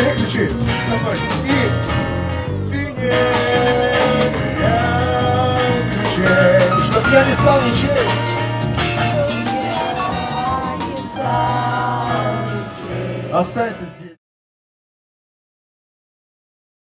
Теперь ключи со мной. И ты не терял ключей, чтоб я не стал ничей. Останься.